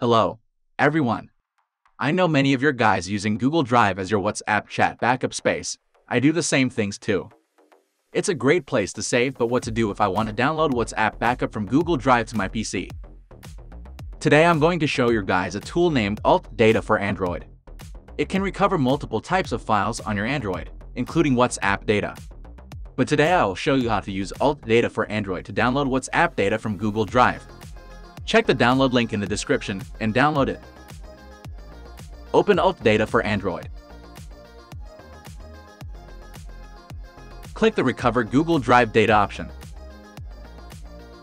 Hello, everyone. I know many of your guys using Google Drive as your WhatsApp chat backup space. I do the same things too. It's a great place to save, but what to do if I want to download WhatsApp backup from Google Drive to my PC? Today I'm going to show your guys a tool named UltData for Android. It can recover multiple types of files on your Android, including WhatsApp data. But today I will show you how to use UltData for Android to download WhatsApp data from Google Drive. Check the download link in the description and download it. Open UltData for Android. Click the Recover Google Drive Data option.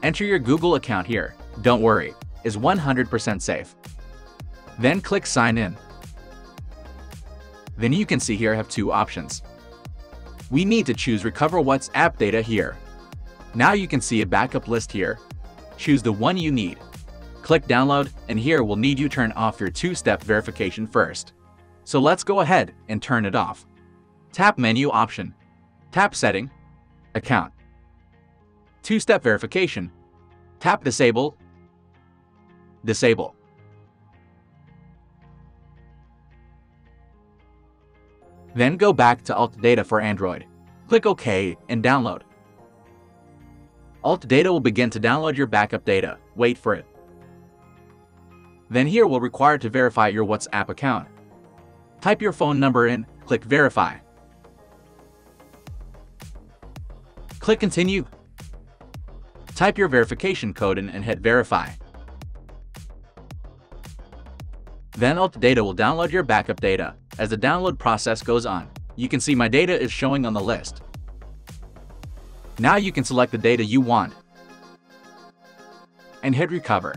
Enter your Google account here, don't worry, is 100% safe. Then click Sign In. Then you can see here I have two options. We need to choose Recover WhatsApp Data here. Now you can see a backup list here. Choose the one you need. Click Download, and here we'll need you turn off your two-step verification first. So let's go ahead and turn it off. Tap Menu option. Tap Setting, Account, Two-Step Verification, tap Disable, Disable. Then go back to UltData for Android, click OK and download. UltData will begin to download your backup data, wait for it. Then here we'll require to verify your WhatsApp account. Type your phone number in, click Verify. Click Continue. Type your verification code in and hit Verify. Then UltData will download your backup data. As the download process goes on, you can see my data is showing on the list. Now you can select the data you want and hit Recover.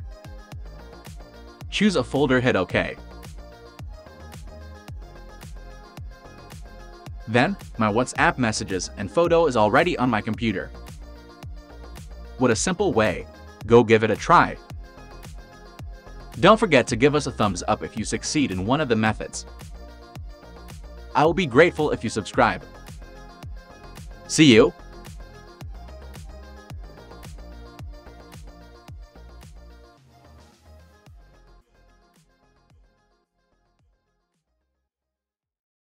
Choose a folder, hit OK. Then, my WhatsApp messages and photo is already on my computer. What a simple way. Go give it a try. Don't forget to give us a thumbs up if you succeed in one of the methods. I will be grateful if you subscribe. See you!